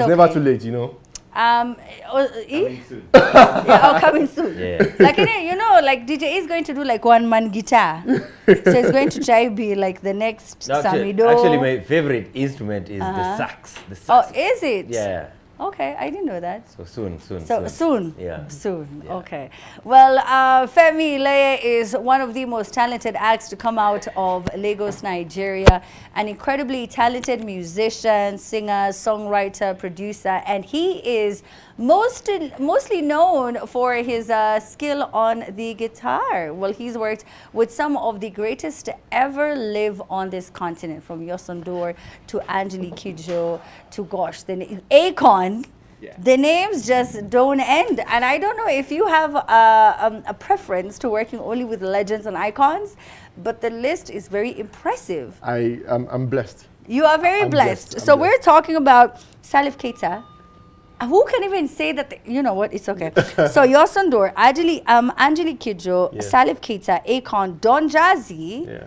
It's okay. Never too late, you know. Coming soon. Yeah, or coming soon. Yeah. Like, you know, like DJ is going to do like one-man guitar. So it's going to try to be like the next Samido. Actually, my favorite instrument is the sax. The sax. Oh, is it? Yeah. Okay, I didn't know that. So soon. Yeah. Soon, yeah. Okay. Well, Femi Leye is one of the most talented acts to come out of Lagos, Nigeria. An incredibly talented musician, singer, songwriter, producer, and he is mostly known for his skill on the guitar. Well, he's worked with some of the greatest to ever live on this continent, from Youssou N'Dour to Angelique Kidjo to, gosh, then Akon. Yeah. The names just don't end, and I don't know if you have a preference to working only with legends and icons, but the list is very impressive. I'm blessed. You are very blessed. So we're talking about Salif Keita. Who can even say that? You know what? It's okay. So Youssou N'Dour, Angelique Kidjo, yeah. Salif Keita, Akon, Don Jazzy. Yeah.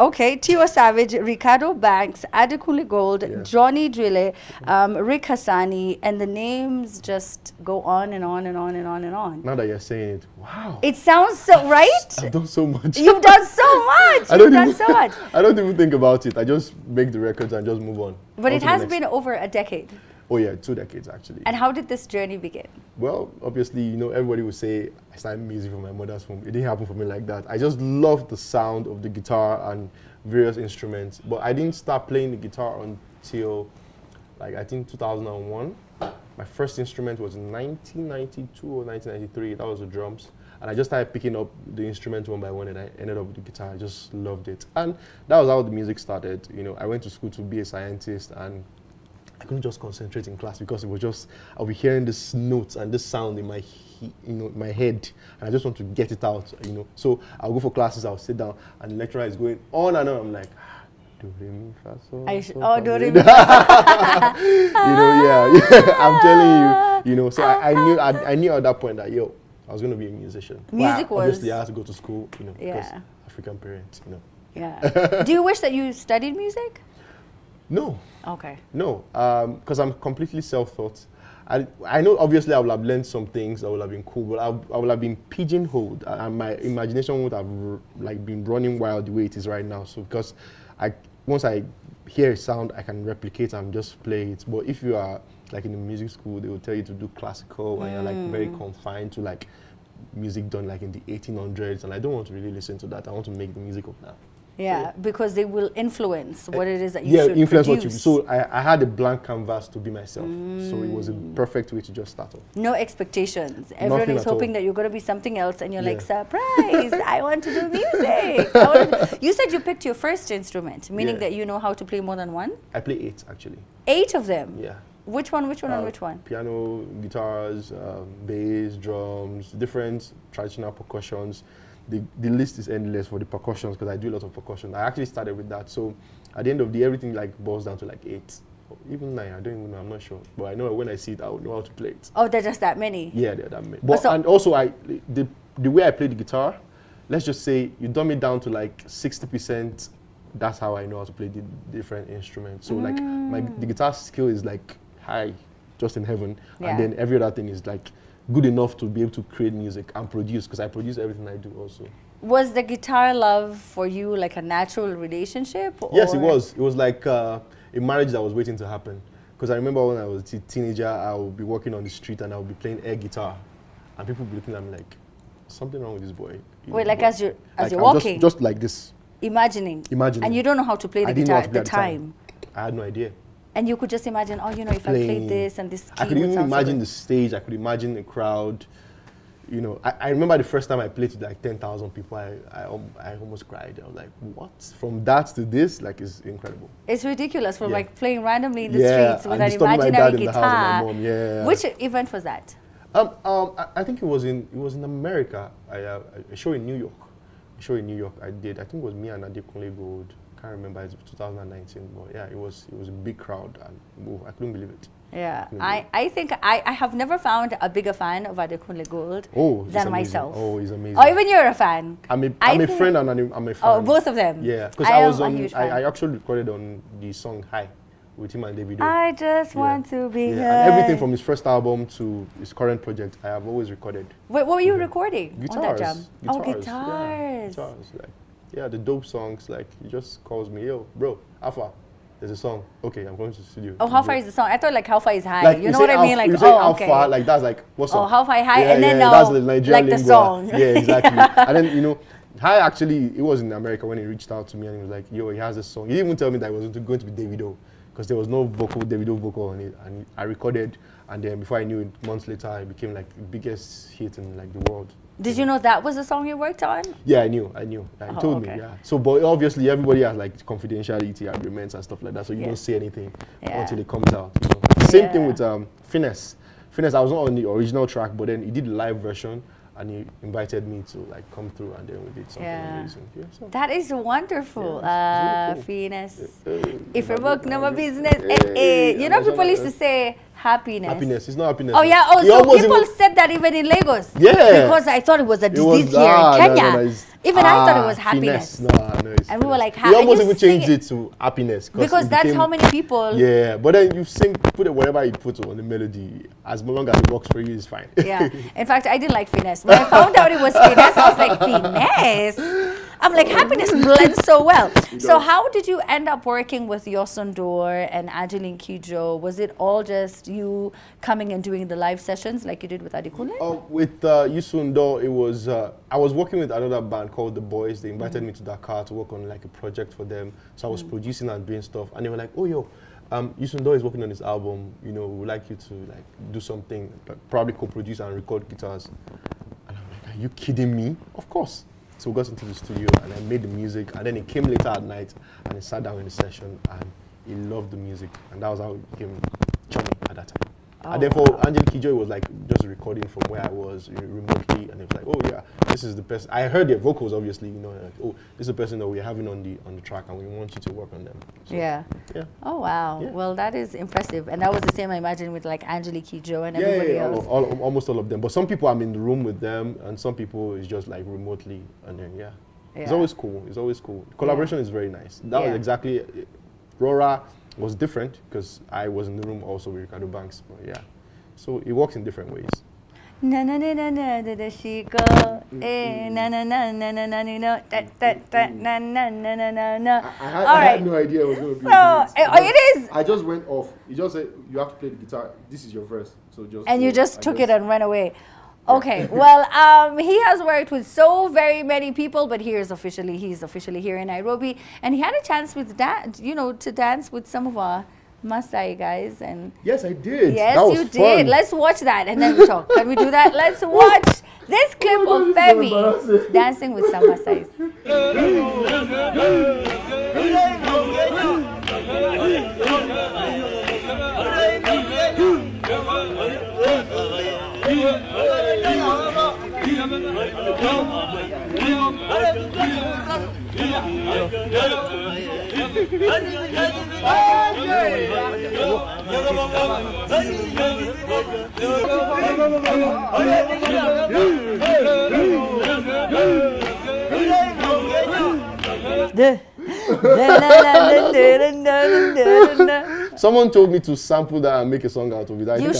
Okay, T.O. Savage, Ricardo Banks, Adekunle Gold, yeah. Johnny Drille, Rick Hassani, and the names just go on and on and on and on and on. Now that you're saying it, wow. It sounds so, right? I've done so much. You've done so much. I don't even think about it. I just make the records and just move on. But it has been over a decade. Oh yeah, 2 decades actually. And how did this journey begin? Well, obviously, you know, everybody would say I started music from my mother's home. It didn't happen for me like that. I just loved the sound of the guitar and various instruments. But I didn't start playing the guitar until, like, I think 2001. My first instrument was in 1992 or 1993. That was the drums. And I just started picking up the instrument one by one, and I ended up with the guitar. I just loved it. And that was how the music started. You know, I went to school to be a scientist, and I couldn't just concentrate in class because it was just, I'll be hearing this notes and this sound in my, my head, and I just want to get it out, you know. So I'll go for classes, I'll sit down, and the lecturer is going on and on. I'm like, do re mi fa sol. Oh, do re mi fa sol. You know, yeah, I'm telling you, you know. So I knew at that point that, yo, I was going to be a musician. Music was. Obviously, I had to go to school, you know, because African parents, you know. Yeah. Do you wish that you studied music? No. Okay. No, because I'm completely self-taught. I know obviously I would have learned some things that would have been cool, but I would have been pigeonholed, and my imagination would have like been running wild the way it is right now. So because once I hear a sound, I can replicate and just play it. But if you are like in a music school, they will tell you to do classical, and you're like very confined to like music done like in the 1800s, and I don't want to really listen to that. I want to make the music of that. Yeah, so, because they will influence what it is that you should produce. Yeah, influence what you do. So I had a blank canvas to be myself. So it was a perfect way to just start off. No expectations. Everyone is hoping that you're going to be something else, and you're like, surprise, I want to do music. You said you picked your first instrument, meaning that you know how to play more than one? I play 8, actually. 8 of them? Yeah. Which one? Piano, guitars, bass, drums, different traditional percussions. The list is endless for the percussions, because I do a lot of percussion. I actually started with that. So at the end of the day, everything like boils down to like 8, or even 9. I don't even know. I'm not sure. But I know when I see it, I will know how to play it. Oh, they're just that many? Yeah, they're that many. But, and also, the way I play the guitar, let's just say you dumb it down to like 60%. That's how I know how to play the different instruments. So like the guitar skill is like high, just in heaven. Yeah. And then every other thing is like good enough to be able to create music and produce, because I produce everything I do also. Was the guitar love for you like a natural relationship? Or? Yes, it was. It was like a marriage that was waiting to happen. Because I remember when I was a teenager, I would be walking on the street and I would be playing air guitar. And people would be looking at me like, something wrong with this boy. Wait, like as you're walking? Just like this. Imagining. And you don't know how to play the guitar at the time. I had no idea. And you could just imagine, oh, you know, if I played this and this. I could even imagine the stage. I could imagine the crowd. You know, I remember the first time I played to like 10,000 people. I almost cried. I was like, what? From that to this, like, is incredible. It's ridiculous. From like playing randomly in the streets with an imaginary guitar. Which event was that? I think it was in America. A show in New York. A show in New York. I did. I think it was me and Adekunle Gold. I can't remember, it's 2019, but yeah, it was a big crowd, and I couldn't believe it. Yeah, I think I have never found a bigger fan of Adekunle Gold than myself. Oh, he's amazing. Or even you're a fan. I'm a friend and I'm a fan. Oh, both of them. Yeah, because I actually recorded on the song High. with him and Davido. I just want to be heard. And everything from his first album to his current project, I have always recorded. Wait, what were you recording on that jam? Guitars. Like, the dope songs. Like, he just calls me, yo, bro, Alpha, there's a song. Okay, I'm going to the studio. Oh, how far is the song? I thought like how far is high. Like, you know what I mean? Like, oh, okay. Alpha, like that's like what's up? Oh, how far is high, and then that's the Nigerian like the song. Yeah, exactly. And then you know. Hi, actually, it was in America when he reached out to me and he was like, yo, he has a song. He didn't even tell me that it was going to be Davido because there was no Davido vocal on it. And I recorded, and then before I knew it, months later, it became like the biggest hit in like the world. Did you know that was the song you worked on? Yeah, I knew. He told me, So, but obviously, everybody has like confidentiality agreements and stuff like that, so you don't say anything until it comes out. You know? Same thing with Finesse. Finesse, I was not on the original track, but then he did a live version. And he invited me to like come through, and then we did something amazing. Yeah, so. That is wonderful, Venus. If your work, no more business. You know, people used to say happiness. Happiness, it's not happiness. Oh yeah, oh, so people said that even in Lagos. Yeah. Because I thought it was a disease here in Kenya. Even I thought it was happiness. And we were like, happiness. You almost even changed it to happiness. Because that's how many people. Yeah, but then you sing, put it whatever you put on the melody. As long as it works for you, it's fine. Yeah. In fact, I didn't like finesse. When I found out it was finesse, I was like, finesse? I'm like, happiness blends so well. So how did you end up working with Youssou N'Dour and Angelique Kidjo? Was it all just you coming and doing the live sessions like you did with Adekunle? With Youssou N'Dour, it was, I was working with another band called The Boys. They invited me to Dakar to work on like a project for them. So I was producing and doing stuff. And they were like, oh, yo, Youssou N'Dour is working on his album. You know, we would like you to like do something, like, probably co-produce and record guitars. And I'm like, are you kidding me? Of course. So we got into the studio and I made the music, and then it came later at night and he sat down in the session and he loved the music, and that was how it became Johnny at that time. Oh, and then for Angelique Kidjo, it was like just recording from where I was remotely, and it was like, oh yeah, this is the person. I heard their vocals obviously, you know, like, oh, this is the person that we're having on the track and we want you to work on them. So, yeah. Oh wow. Yeah. Well, that is impressive. And that was the same I imagine with like Angelique Kidjo and everybody else. Almost all of them. But some people I'm in the room with them, and some people is just like remotely, and then it's always cool. It's always cool. Collaboration is very nice. That was exactly it. Rora was different because I was in the room also with Ricardo Banks, but so it works in different ways. Na na na na na da da she go eh na na na na na na na na na na na. I had no idea it was going to be. No, it is. I just went off. You just said you have to play the guitar. This is your verse, so just. And you just took it and ran away. Okay, well, he has worked with so very many people, but he's officially here in Nairobi, and he had a chance with to dance with some of our Maasai guys. And yes, I did. Yes, that was fun. Let's watch that, and then we talk. Can we do that? Let's watch this clip of Femi dancing with some Maasais. Someone told me to sample that and make a song out of it. I think it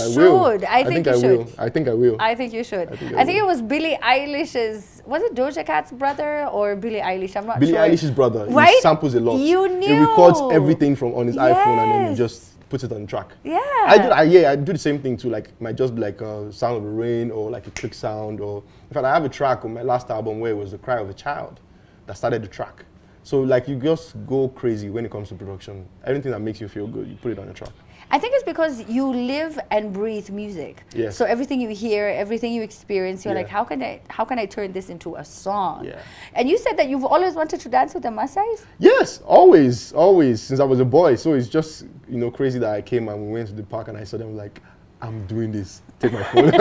was Billie Eilish's. Was it Doja Cat's brother or Billie Eilish? I'm not sure. Billie Eilish's brother. Right? He samples a lot. You knew. He records everything from on his iPhone, and then he just puts it on track. Yeah. I do the same thing too. Like, might just be like a sound of the rain or like a click sound. Or in fact, I have a track on my last album where it was the cry of a child that started the track. So like, you just go crazy when it comes to production. Anything that makes you feel good, you put it on a track. I think it's because you live and breathe music. Yes. So everything you hear, everything you experience, you're like, how can I turn this into a song? Yeah. And you said that you've always wanted to dance with the Maasais? Yes, always, always, since I was a boy. So it's just, you know, crazy that I came and we went to the park and I saw them like, I'm doing this, take my phone.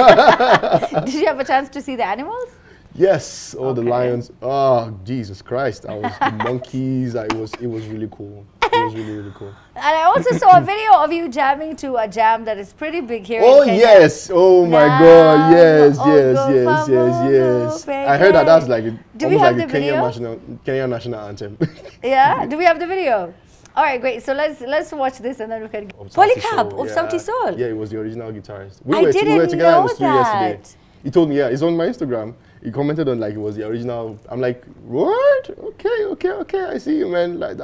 Did you have a chance to see the animals? Yes, the lions. Oh, Jesus Christ. I was the monkeys. It was really cool. It was really, really cool. And I also saw a video of you jamming to a jam that is pretty big here in Kenya. Yes. Oh, my God. Yes. I heard that that's like a Kenyan national anthem. Yeah? Do we have the video? All right, great. So let's watch this and then we can. Polycarp of Sauti Sol. Yeah, it was the original guitarist. We were together in the studio yesterday. He told me, yeah, it's on my Instagram. He commented on like it was the original. I'm like, what? Okay, okay, okay. I see you, man. Like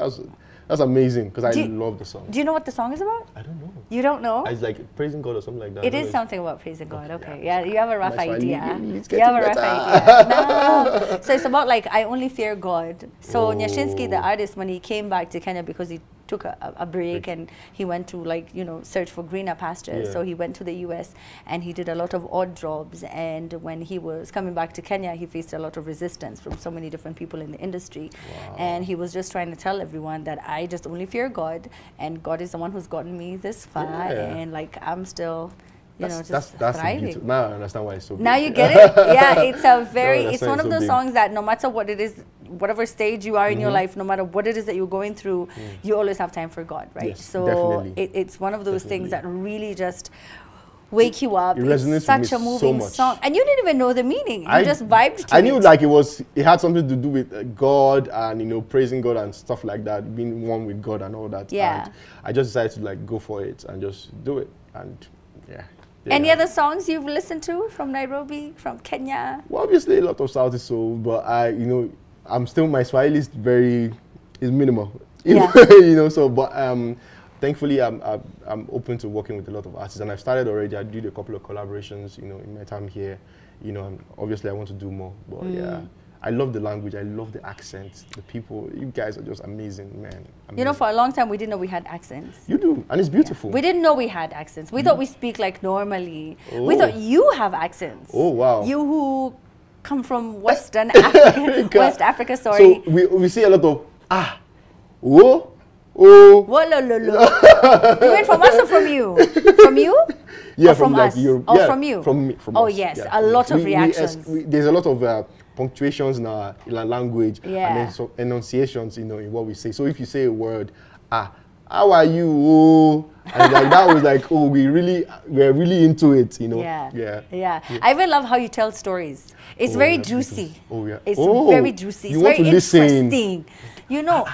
that's amazing because I love the song. Do you know what the song is about? I don't know. You don't know? It's like praising God or something like that. It is something about praising God. Okay. Yeah, you have a rough idea. You have a rough idea. No. So it's about like I only fear God. So Nyashinski, the artist, when he came back to Kenya because he took a break and he went to like, you know, search for greener pastures. Yeah. So he went to the US and he did a lot of odd jobs. And when he was coming back to Kenya, he faced a lot of resistance from so many different people in the industry. Wow. And he was just trying to tell everyone that I just only fear God and God is the one who's gotten me this far. Yeah. And like, I'm still, you know, just thriving. Now I understand why it's so big. Now you get it? Yeah, it's a very, it's one of those songs that no matter what it is, whatever stage you are in your life, no matter what it is that you're going through, you always have time for God, right? Yes, so it's one of those things that really just wake you up. It's such a moving song. And you didn't even know the meaning. You just vibed to it. I knew like it had something to do with God and, you know, praising God and stuff like that, being one with God and all that. Yeah. And I just decided to like go for it and just do it. And yeah. Yeah. Any other songs you've listened to from Nairobi, from Kenya? Well, obviously a lot of Sauti Sol, but I'm still, my Swahili is minimal. Yeah. You know, so, but thankfully I'm open to working with a lot of artists and I've started already. I did a couple of collaborations, you know, in my time here, you know, and obviously I want to do more, but yeah. I love the language, I love the accent, the people. You guys are just amazing, man. Amazing. You know, for a long time, we didn't know we had accents. You do, and it's beautiful. Yeah. We didn't know we had accents. We thought we speak like normally. Oh. We thought you have accents. Oh, wow. You who come from Western Africa. West Africa, sorry. So we see a lot of, whoa, oh. Whoa, lo, lo, lo. You went from us or from you? From you? Yeah, or from us? Like Europe. Oh, yeah, from you? From us. Yes, yeah. A lot of reactions. There's a lot of punctuations in our language, and then so enunciations, you know, in what we say. So if you say a word, how are you? Oh, and like that was like, oh, we're really into it, you know. Yeah. Yeah. Yeah. Yeah. I even love how you tell stories. It's very juicy. Oh yeah. It's very juicy. It's very interesting. You know.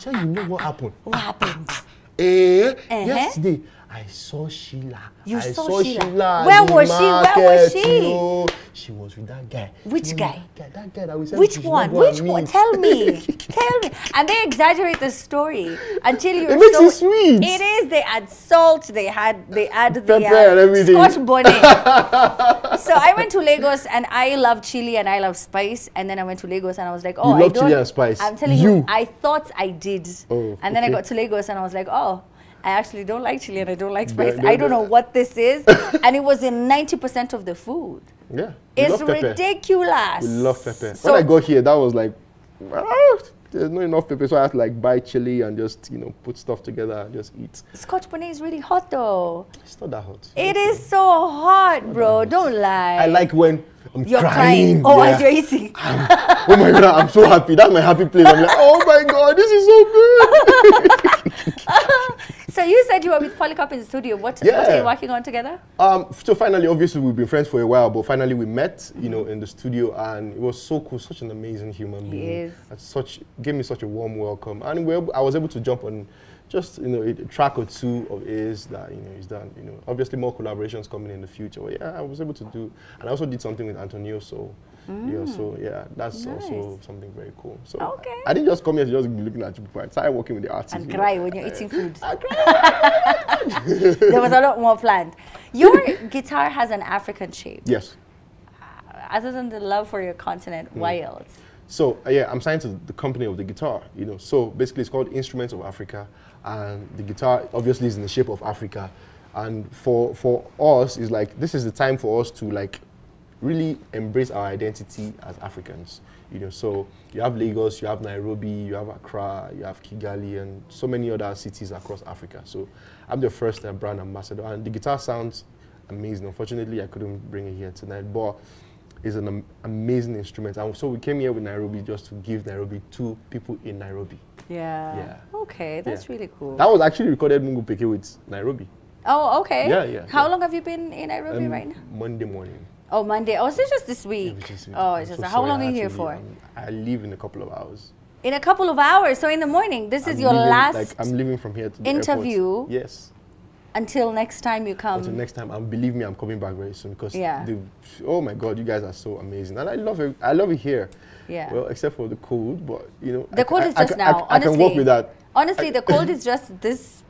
So you know what happened? What happened? Yesterday. I saw Sheila. I saw Sheila. Where was she? No, she was with that guy. Which guy? That we said Which one? Tell me. Tell me. And they exaggerate the story until you're so sweet. It is. They add salt. They add everything. Scotch bonnet. So I went to Lagos and I love chili and I love spice. And then I went to Lagos and I was like, oh, I love chili and spice. I'm telling you, I thought I did. Oh, and then I got to Lagos and I was like, oh. I actually don't like chili and I don't like spice. I don't know what this is. And it was in 90% of the food. Yeah. It's ridiculous. We love pepper. So when I got here, that was like, there's not enough pepper. So I had to like buy chili and just, you know, put stuff together and just eat. Scotch bonnet is really hot though. It's not that hot. It is so hot, bro. Hot. Don't lie. I like when you're crying. Oh, as you're eating. Oh my God, I'm so happy. That's my happy place. I'm like, oh my God, this is so good. So you said you were with Polycarp in the studio. What are you working on together? So finally, obviously, we've been friends for a while, but finally we met, you know, in the studio, and it was so cool. Such an amazing human being. And gave me such a warm welcome, and I was able to jump on just, you know, a track or two of his that, you know, he's done. You know, obviously more collaborations coming in the future. But yeah, I was able to do, and I also did something with Antonio. So. Yeah, so yeah, that's also something very cool. So I didn't just come here to just be looking at you before. I started working with the artists. And cry when you're eating food. I cried. There was a lot more planned. Your guitar has an African shape. Yes. Other than the love for your continent, why else? So yeah, I'm signed to the company of the guitar, you know. So basically it's called Instruments of Africa. And the guitar obviously is in the shape of Africa. And for us, it's like, this is the time for us to like, really embrace our identity as Africans, you know. So you have Lagos, you have Nairobi, you have Accra, you have Kigali, and so many other cities across Africa. So I'm the first brand ambassador, and the guitar sounds amazing. Unfortunately, I couldn't bring it here tonight, but it's an amazing instrument. And so we came here with Nairobi just to give Nairobi to people in Nairobi. Yeah. Yeah. Okay, that's really cool. That was actually recorded Mungu Peke with Nairobi. Oh, okay. Yeah, yeah. How long have you been in Nairobi right now? Monday morning. Oh, Monday. Oh, so it's just this week. Yeah, it's just this week. Oh, it's just how long are you here for? I leave in a couple of hours. In a couple of hours, so in the morning. This is your last I'm leaving from here to the interview. Airport. Yes. Until next time you come. Until next time, and believe me, I'm coming back very soon because oh my God, you guys are so amazing, and I love it here. Yeah. Well, except for the cold, but you know. The cold is just now. Honestly, I can work with that. Honestly, the cold is just this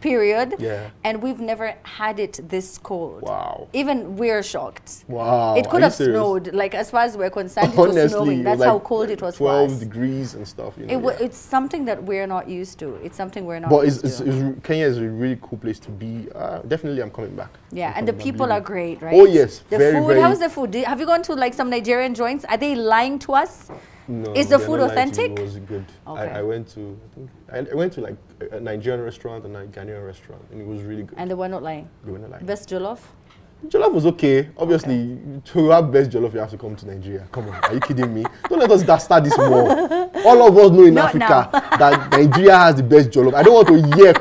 period. Yeah. And we've never had it this cold. Wow. Even we're shocked. Wow. It could have snowed. Like, as far as we're concerned, honestly, it was snowing. That's like how cold it was. 12 degrees and stuff. You know, it's something that we're not used to. It's something we're not used to. Kenya is a really cool place to be. Definitely, I'm coming back. Yeah, and the people are great, right? Oh, yes. The food, how's the food? Have you gone to like some Nigerian joints? Are they lying to us? No, is the food authentic? It was good. Okay. I went to, I went to like a Nigerian restaurant and a Ghanaian restaurant, and it was really good. And they were not lying. They were not lying. Best jollof? Jollof was okay. Obviously, to have best jollof, you have to come to Nigeria. Come on, are you kidding me? Don't let us start this war. All of us know in Africa that Nigeria has the best jollof. I don't want to hear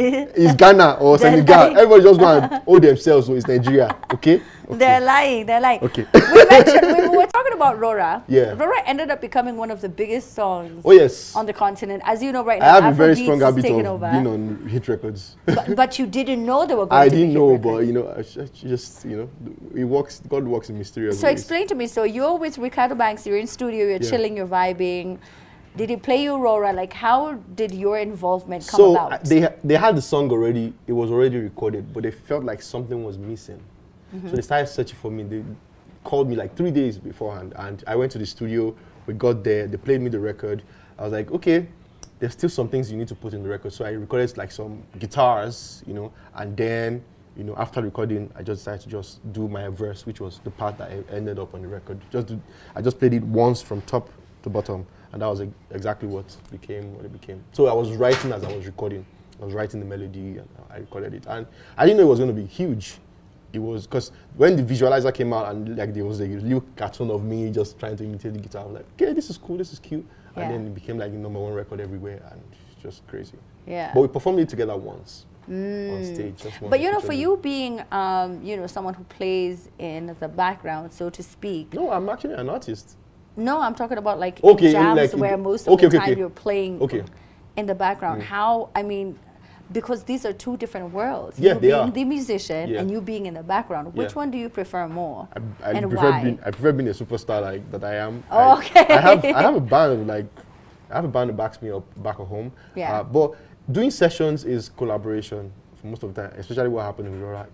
it's Ghana or Senegal. Everybody just want to owe themselves. So it's Nigeria, okay? They're lying. They're lying. Okay. We were talking about Rora. Yeah. Rora ended up becoming one of the biggest songs. Oh yes. On the continent, as you know, right now. I have a very strong habit of being on hit records. But you didn't know they were going to be hit records. I didn't know, but you know, I just it works. God works in mysterious ways. So explain to me. So you're with Ricardo Banks. You're in studio. You're chilling. You're vibing. Did he play you Rora? Like, how did your involvement come about? So they had the song already. It was already recorded, but they felt like something was missing. So they started searching for me. They called me like 3 days beforehand, and I went to the studio. We got there. They played me the record. I was like, okay, there's still some things you need to put in the record. So I recorded like some guitars, you know, and then after recording, I just decided to just do my verse, which was the part that ended up on the record. I just played it once from top to bottom, and that was exactly what it became. So I was writing as I was recording. I was writing the melody, and I recorded it, and I didn't know it was going to be huge. It was because when the visualizer came out and like there was a little cartoon of me just trying to imitate the guitar, I was like, okay, this is cool, this is cute. Yeah. And then it became like the #1 record everywhere, and it's just crazy. Yeah. But we performed it together once on stage. Just once, but you know, for you being, you know, someone who plays in the background, so to speak. No, I'm actually an artist. No, I'm talking about like jams like where most of the time you're playing in the background. How, I mean, because these are two different worlds. Yeah, you being the musician and you being in the background. Which one do you prefer more? I prefer being a superstar like that I am. Oh, okay. I have a band that backs me up back at home. Yeah. But doing sessions is collaboration for most of the time, especially what happened with Rora.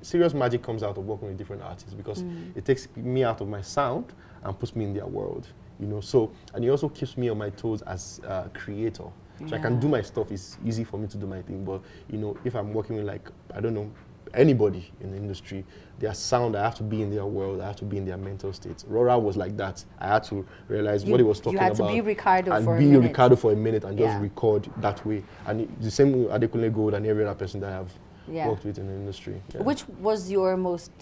Serious magic comes out of working with different artists because it takes me out of my sound and puts me in their world. You know, so and it also keeps me on my toes as a creator. So I can do my stuff. It's easy for me to do my thing. But you know, if I'm working with like I don't know anybody in the industry, their sound, I have to be in their world. I have to be in their mental state. Rora was like that. I had to realize what he was talking about. You had to be Ricardo and for be a minute. Ricardo for a minute and just record that way. And the same with Adekunle Gold and every other person that I have worked with in the industry. Yeah. Which was your most,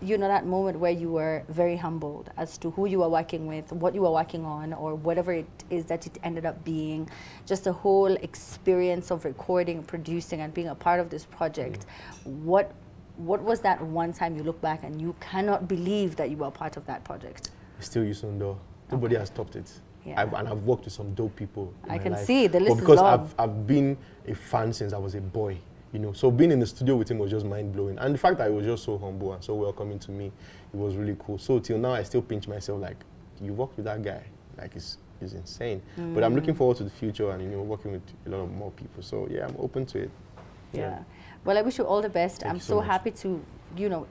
you know, that moment where you were very humbled as to who you were working with, what you were working on, or whatever it is that it ended up being, just the whole experience of recording, producing, and being a part of this project. What was that one time you look back and you cannot believe that you were a part of that project? It's still Youssou N'Dour. Nobody has topped it. Yeah. I've worked with some dope people. I can see the list is long. Because I've been a fan since I was a boy. You know, so being in the studio with him was just mind-blowing. And the fact that he was just so humble and so welcoming to me, it was really cool. So till now, I still pinch myself like, you work with that guy. Like, it's insane. But I'm looking forward to the future and, you know, working with a lot of more people. So, yeah, I'm open to it. Yeah. Well, I wish you all the best. Thank I'm so happy to, you know,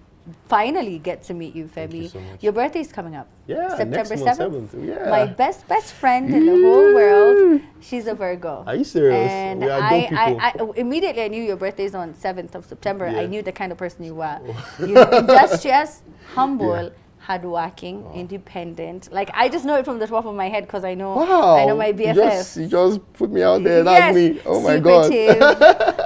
finally get to meet you, Femi. Thank you so much. Your birthday is coming up. Yeah, September 7th. Yeah. My best friend in the whole world. She's a Virgo. Are you serious? And we are I immediately I knew your birthday is on 7th of September. I knew the kind of person you were. You know, industrious, humble, hardworking, independent. Like, I just know it from the top of my head because I know I know my BFF. You just put me out there. That's me. Oh my God.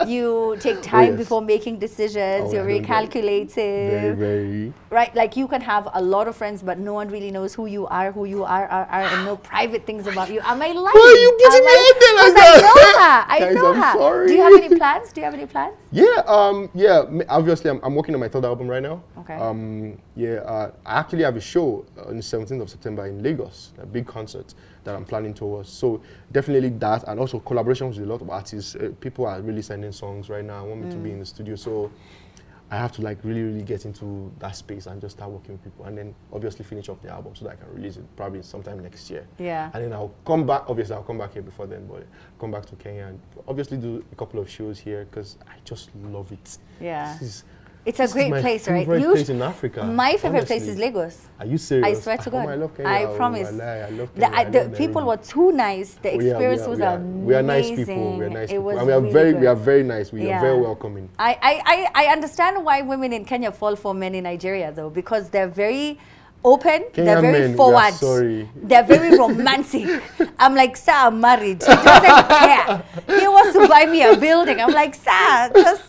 You take time before making decisions. You're very calculative. Very, very. Right, like you can have a lot of friends, but no one really knows who you are, and no private things about you. Am I lying? Why are you putting me out there like that? I know her. I know her. I'm sorry. Do you have any plans? Yeah. Obviously, I'm working on my 3rd album right now. Okay. Yeah. I actually have a show on the 17th of September in Lagos, a big concert that I'm planning towards. So definitely that, and also collaborations with a lot of artists. People are really sending songs right now. I want me to be in the studio, so I have to like really get into that space and just start working with people, and then obviously finish off the album so that I can release it probably sometime next year. Yeah. And then I'll come back. Obviously, I'll come back here before then, but come back to Kenya and obviously do a couple of shows here because I just love it. Yeah. It's a great place, right? It's my favorite place in Africa. My favorite place is Lagos. Are you serious? I swear to God. I love Kenya. I promise. I love Kenya. The people were too nice. The experience was amazing. We are nice people. We are nice people. And we are very nice. We are very welcoming. I understand why women in Kenya fall for men in Nigeria, though, because they're very open, they're very forward, they're very romantic. I'm like, sir, I'm married. He doesn't care. He wants to buy me a building. I'm like, sir, just.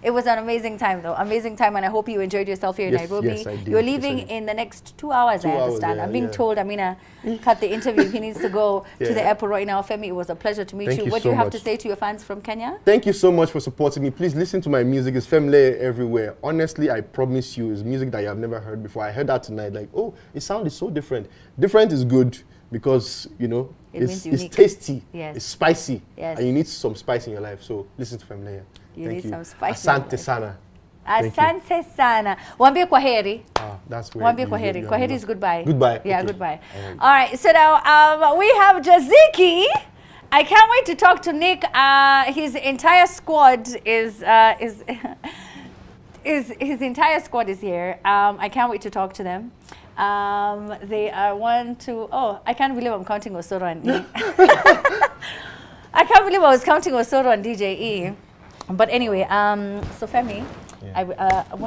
It was an amazing time, though. Amazing time, and I hope you enjoyed yourself here in Nairobi. Yes, I did. You're leaving in the next 2 hours, I understand. I'm being told Amina cut the interview. He needs to go to the airport right now. Femi, it was a pleasure to meet you. What do you have to say to your fans from Kenya? Thank you so much for supporting me. Please listen to my music. It's Femi Leye everywhere. Honestly, I promise you, it's music that you have never heard before. I heard that tonight, like, oh, it sound is so different. Different is good because, you know, it's tasty, it's spicy, and you need some spice in your life. So listen to Femi Leye. Thank you. Some spice. Asante sana. Asante sana. Wambie kwaheri. Ah, that's weird. Wambie kwaheri. Kwaheri is goodbye. Goodbye. Yeah, okay. Goodbye. All right. So now we have Jaziki. I can't wait to talk to Nick. His entire squad is here. I can't wait to talk to them. They are I can't believe I'm counting Osoro and E. I can't believe I was counting Osoro and DJE. But anyway, so Femi,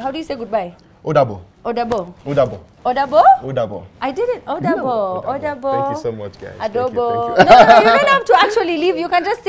how do you say goodbye? Odabo. Odabo. Odabo. Odabo? Odabo. I didn't. Odabo. Odabo. Thank you so much, guys. Adobo. Thank you. No, you don't have to actually leave. You can just